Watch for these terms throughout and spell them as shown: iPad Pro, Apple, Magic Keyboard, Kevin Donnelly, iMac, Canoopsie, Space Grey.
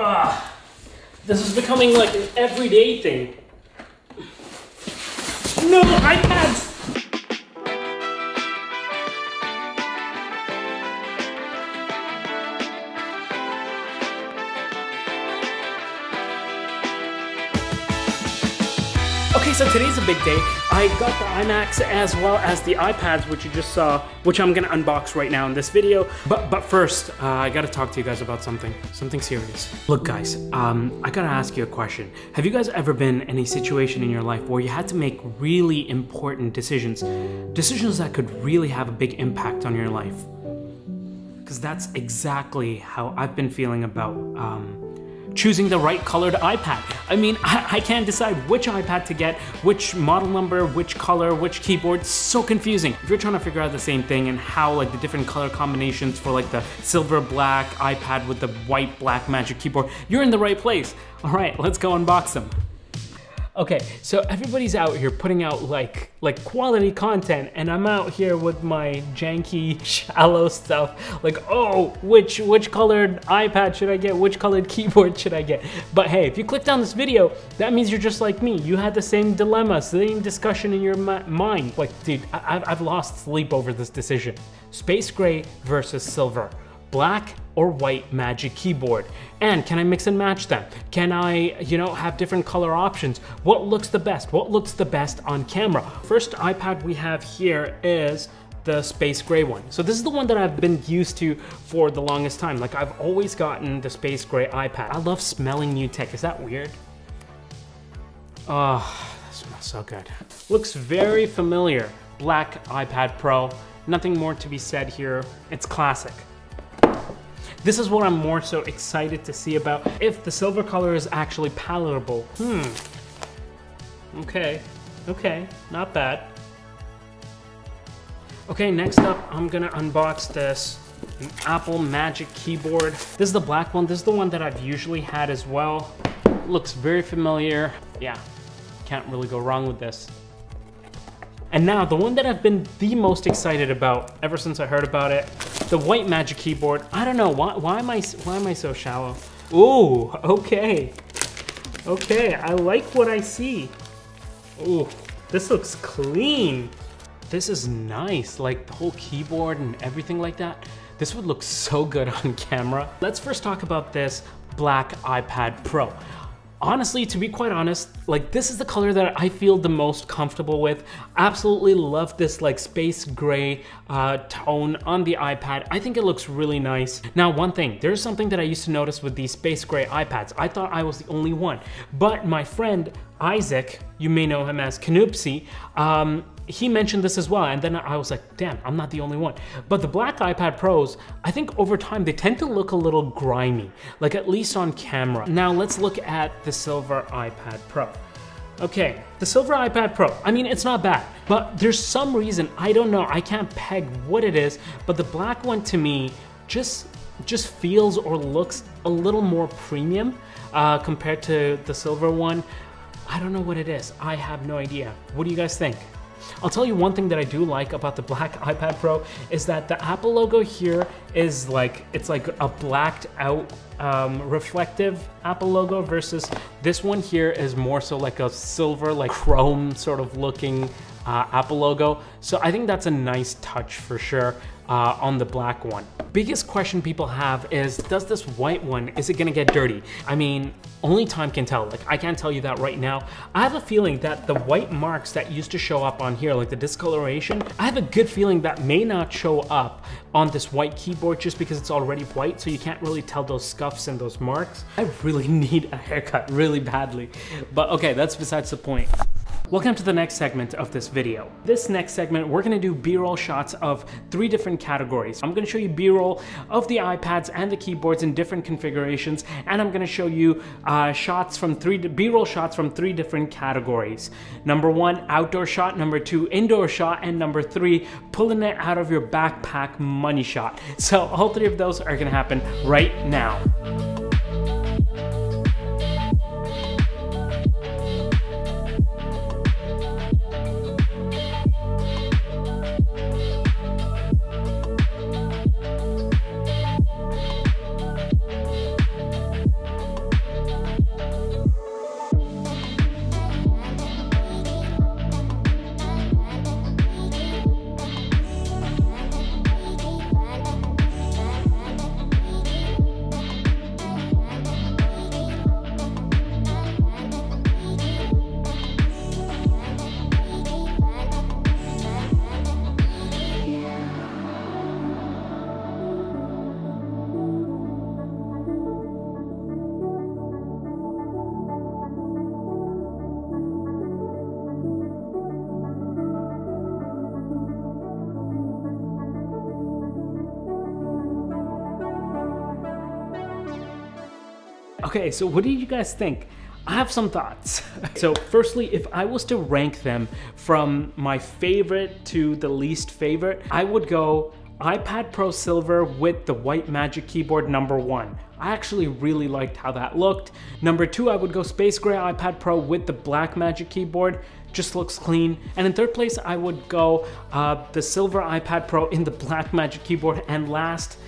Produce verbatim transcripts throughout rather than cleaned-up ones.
Ugh. This is becoming like an everyday thing. No iPads! Okay, so today's a big day. I got the iMacs as well as the iPads, which you just saw, which I'm gonna unbox right now in this video. But but first, uh, I gotta talk to you guys about something, something serious. Look guys, um, I gotta ask you a question. Have you guys ever been in a situation in your life where you had to make really important decisions? Decisions that could really have a big impact on your life? Because that's exactly how I've been feeling about um, choosing the right colored iPad. I mean, I, I can't decide which iPad to get, which model number, which color, which keyboard. So confusing. If you're trying to figure out the same thing and how like the different color combinations for like the silver black iPad with the white black Magic Keyboard, you're in the right place. All right, let's go unbox them. Okay, so everybody's out here putting out like like quality content, and I'm out here with my janky, shallow stuff. Like, oh, which which colored iPad should I get? Which colored keyboard should I get? But hey, if you clicked on this video, that means you're just like me. You had the same dilemma, same discussion in your mind. Like, dude, I I've lost sleep over this decision. Space Grey versus silver. Black or white Magic Keyboard, and can I mix and match them? Can I, you know, have different color options? What looks the best? What looks the best on camera? First iPad we have here is the Space Grey one. So this is the one that I've been used to for the longest time. Like I've always gotten the Space Grey iPad. I love smelling new tech. Is that weird? Oh, that smells so good. Looks very familiar. Black iPad Pro. Nothing more to be said here. It's classic. This is what I'm more so excited to see about. If the silver color is actually palatable. Hmm. Okay. Okay. Not bad. Okay, next up, I'm gonna unbox this Apple Magic Keyboard. This is the black one. This is the one that I've usually had as well. Looks very familiar. Yeah, can't really go wrong with this. And now, the one that I've been the most excited about ever since I heard about it, the white Magic Keyboard. I don't know, why, why, am, I, why am I so shallow? Ooh, okay. Okay, I like what I see. Ooh, this looks clean. This is nice, like the whole keyboard and everything like that. This would look so good on camera. Let's first talk about this black iPad Pro. Honestly, to be quite honest, like this is the color that I feel the most comfortable with. Absolutely love this like space gray uh, tone on the iPad. I think it looks really nice. Now, one thing, there's something that I used to notice with these space gray iPads. I thought I was the only one, but my friend Isaac, you may know him as Canoopsie, um, he mentioned this as well, and then I was like, damn, I'm not the only one. But the black iPad Pros, I think over time, they tend to look a little grimy, like at least on camera. Now let's look at the silver iPad Pro. Okay, the silver iPad Pro, I mean, it's not bad, but there's some reason, I don't know, I can't peg what it is, but the black one to me just, just feels or looks a little more premium uh, compared to the silver one. I don't know what it is, I have no idea. What do you guys think? I'll tell you one thing that I do like about the black iPad Pro is that the Apple logo here is like, it's like a blacked out um, reflective Apple logo versus this one here is more so like a silver, like chrome sort of looking uh, Apple logo. So I think that's a nice touch for sure uh, on the black one. Biggest question people have is, does this white one, is it gonna get dirty? I mean, only time can tell. Like, I can't tell you that right now. I have a feeling that the white marks that used to show up on here, like the discoloration, I have a good feeling that may not show up on this white keyboard just because it's already white, so you can't really tell those scuffs and those marks. I really need a haircut really badly. But okay, that's besides the point. Welcome to the next segment of this video. This next segment, we're gonna do B-roll shots of three different categories. I'm gonna show you B-roll of the iPads and the keyboards in different configurations, and I'm gonna show you uh, shots from three B-roll shots from three different categories. Number one, outdoor shot. Number two, indoor shot. And number three, pulling it out of your backpack money shot. So all three of those are gonna happen right now. Okay, so what did you guys think? I have some thoughts. So firstly, if I was to rank them from my favorite to the least favorite, I would go iPad Pro Silver with the white Magic Keyboard number one. I actually really liked how that looked. Number two, I would go Space Grey iPad Pro with the black Magic Keyboard. Just looks clean. And in third place, I would go uh, the silver iPad Pro in the black Magic Keyboard. And last,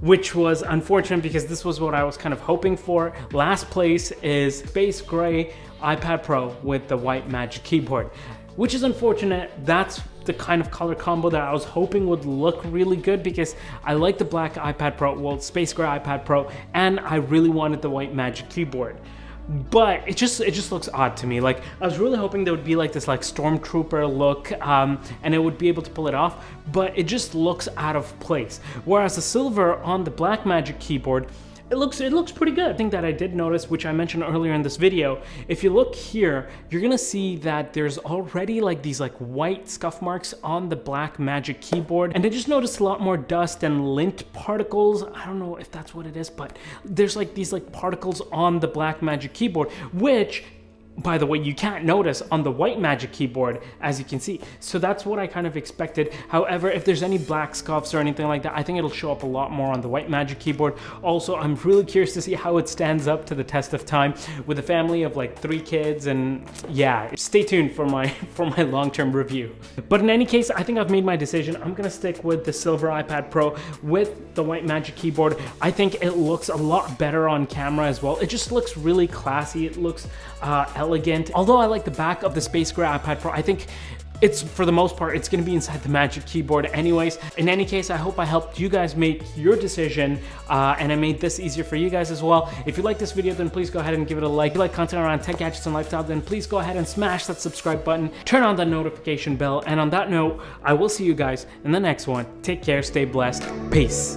which was unfortunate because this was what I was kind of hoping for, last place is Space Grey iPad Pro with the white Magic Keyboard, which is unfortunate. That's the kind of color combo that I was hoping would look really good because I like the black iPad Pro, well, Space Grey iPad Pro, and I really wanted the white Magic Keyboard. But it just it just looks odd to me. Like, I was really hoping there would be like this like stormtrooper look, um, and it would be able to pull it off, but it just looks out of place. Whereas the silver on the black Magic Keyboard, It looks, it looks pretty good. The thing that I did notice, which I mentioned earlier in this video, if you look here, you're gonna see that there's already like these like white scuff marks on the black Magic Keyboard. And I just noticed a lot more dust and lint particles. I don't know if that's what it is, but there's like these like particles on the black Magic Keyboard, which, by the way, you can't notice on the white Magic Keyboard, as you can see. So that's what I kind of expected. However, if there's any black scuffs or anything like that, I think it'll show up a lot more on the white Magic Keyboard. Also, I'm really curious to see how it stands up to the test of time with a family of like three kids, and yeah, stay tuned for my for my long-term review. But in any case, I think I've made my decision. I'm gonna stick with the silver iPad Pro with the white Magic Keyboard. I think it looks a lot better on camera as well. It just looks really classy. It looks uh, elegant. Although I like the back of the Space Grey iPad Pro, I think it's, for the most part, it's gonna be inside the Magic Keyboard anyways. In any case, I hope I helped you guys make your decision, uh, and I made this easier for you guys as well. If you like this video, then please go ahead and give it a like. If you like content around tech, gadgets, and lifestyle, then please go ahead and smash that subscribe button, turn on that notification bell, and on that note, I will see you guys in the next one. Take care, stay blessed, peace.